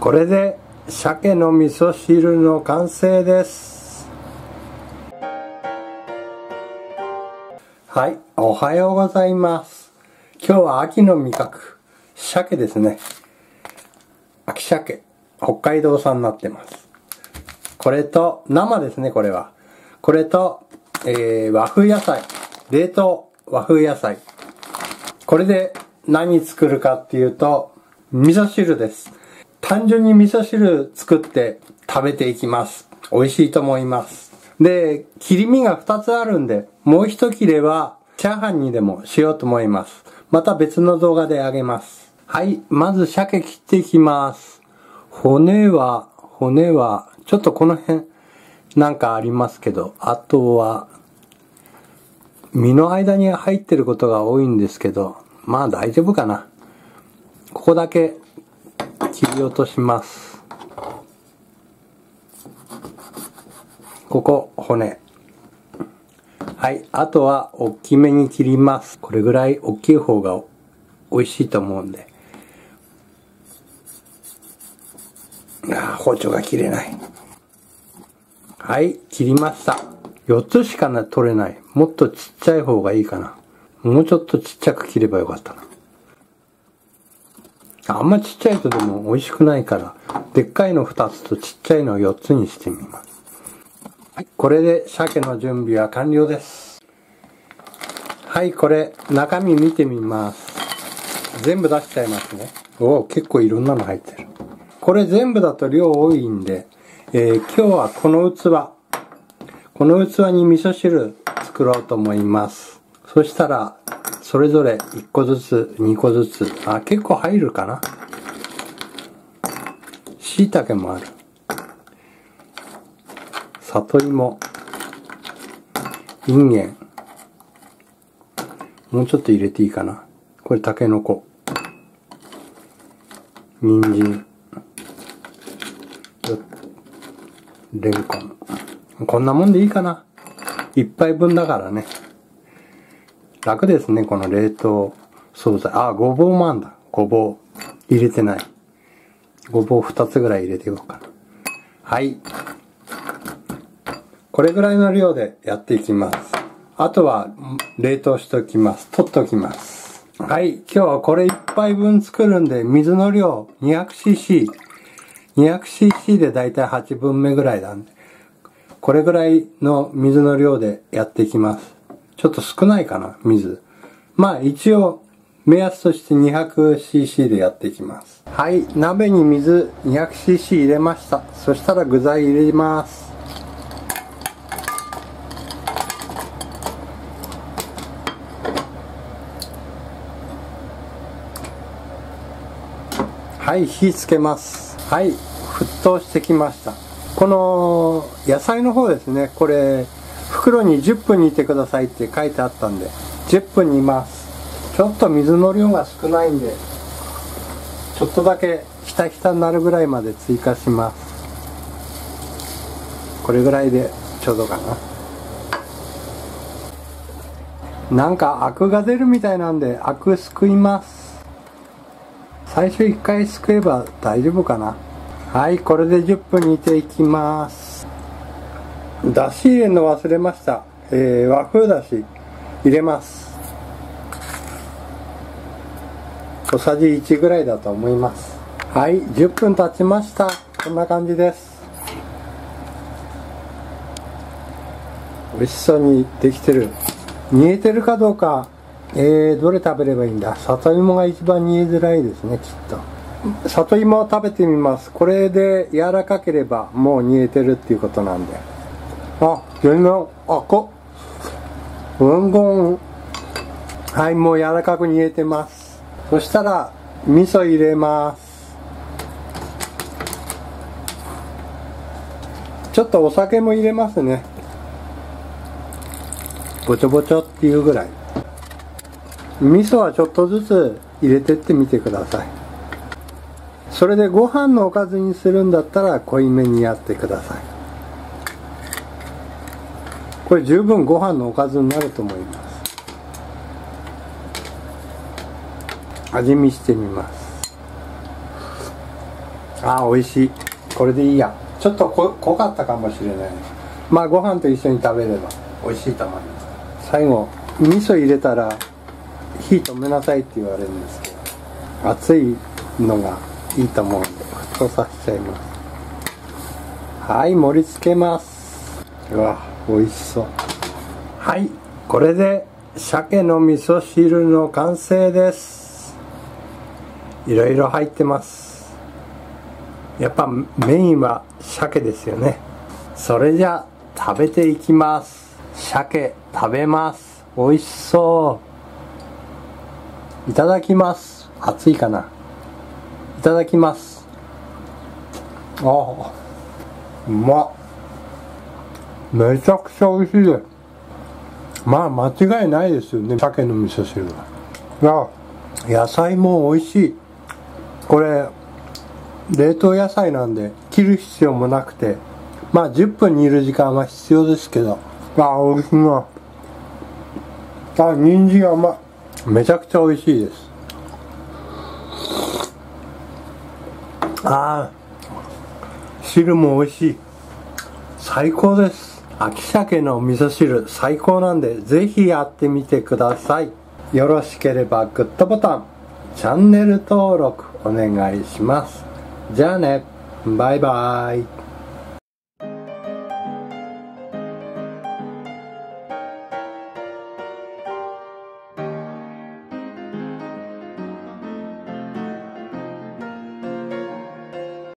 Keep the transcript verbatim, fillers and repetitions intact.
これで鮭の味噌汁の完成です。はい、おはようございます。今日は秋の味覚鮭ですね。秋鮭、北海道産になってます。これと生ですね。これはこれと、えー、和風野菜、冷凍和風野菜。これで何作るかっていうと味噌汁です。単純に味噌汁作って食べていきます。美味しいと思います。で、切り身がふたつあるんで、もう一切れはチャーハンにでもしようと思います。また別の動画であげます。はい、まず鮭切っていきます。骨は、骨は、ちょっとこの辺なんかありますけど、あとは、身の間に入ってることが多いんですけど、まあ大丈夫かな。ここだけ、切り落とします。ここ、骨。はい。あとは、大きめに切ります。これぐらい大きい方が美味しいと思うんで。ああ、包丁が切れない。はい。切りました。よっつしかな取れない。もっとちっちゃい方がいいかな。もうちょっとちっちゃく切ればよかったな。あんまちっちゃいとでも美味しくないから、でっかいのふたつとちっちゃいのよっつにしてみます。はい、これで鮭の準備は完了です。はい、これ、中身見てみます。全部出しちゃいますね。おお、結構いろんなの入ってる。これ全部だと量多いんで、えー、今日はこの器、この器に味噌汁作ろうと思います。そしたら、それぞれいっこずつ、にこずつ。あ、結構入るかな。椎茸もある。里芋。いんげん。もうちょっと入れていいかな。これ、たけのこ。人参。れんこん。こんなもんでいいかな。いっぱいぶんだからね。楽ですね、この冷凍惣菜。あ、ごぼうもあんだ。ごぼう。入れてない。ごぼうふたつぐらい入れていこうかな。はい。これぐらいの量でやっていきます。あとは、冷凍しておきます。取っときます。はい。今日はこれいっぱいぶん作るんで、水の量 にひゃくシーシー。にひゃくシーシー でだいたいはちぶんめぐらいなんで。これぐらいの水の量でやっていきます。ちょっと少ないかな、水。まあ一応、目安として にひゃくシーシー でやっていきます。はい、鍋に水 にひゃくシーシー 入れました。そしたら具材入れます。はい、火つけます。はい、沸騰してきました。この野菜の方ですね、これ、袋にじゅっぷん煮てくださいって書いてあったんでじゅっぷん煮ます。ちょっと水の量が少ないんでちょっとだけひたひたになるぐらいまで追加します。これぐらいでちょうどかな。なんかアクが出るみたいなんでアクすくいます。最初いっかいすくえば大丈夫かな。はい、これでじゅっぷん煮ていきます。だし入れるの忘れました。えー、和風だし入れます。小さじいちぐらいだと思います。はい、じゅっぷん経ちました。こんな感じです。美味しそうにできてる。煮えてるかどうか、えー、どれ食べればいいんだ。里芋が一番煮えづらいですね、きっと。里芋を食べてみます。これで柔らかければもう煮えてるっていうことなんで。あ、よりの、あ、こ、うんごん。はい、もう柔らかく煮えてます。そしたら、味噌入れます。ちょっとお酒も入れますね。ぼちょぼちょっていうぐらい。味噌はちょっとずつ入れてってみてください。それでご飯のおかずにするんだったら濃いめにやってください。これ十分ご飯のおかずになると思います。味見してみます。あー美味しい。これでいいや。ちょっとこ濃かったかもしれない。まあご飯と一緒に食べれば美味しいと思います。最後味噌入れたら火止めなさいって言われるんですけど、熱いのがいいと思うんで沸騰させちゃいます。はい、盛り付けます。うわ美味しそう。はい、これで鮭の味噌汁の完成です。いろいろ入ってます。やっぱメインは鮭ですよね。それじゃあ食べていきます。鮭食べます。美味しそう。いただきます。熱いかな。いただきます。あ、うまっ。めちゃくちゃ美味しいです。まあ間違いないですよね、鮭の味噌汁は。あ、野菜も美味しい。これ冷凍野菜なんで切る必要もなくて、まあじゅっぷん煮る時間は必要ですけど、ああ美味しいな。あ、人参甘い。めちゃくちゃ美味しいです。ああ汁も美味しい。最高です。秋鮭の味噌汁最高なんで、ぜひやってみてください。よろしければグッドボタン、チャンネル登録お願いします。じゃあね、バイバイ。